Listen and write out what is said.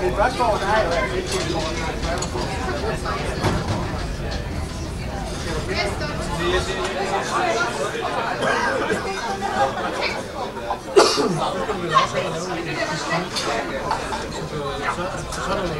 I mean, Rushmore and I are at 15 more times.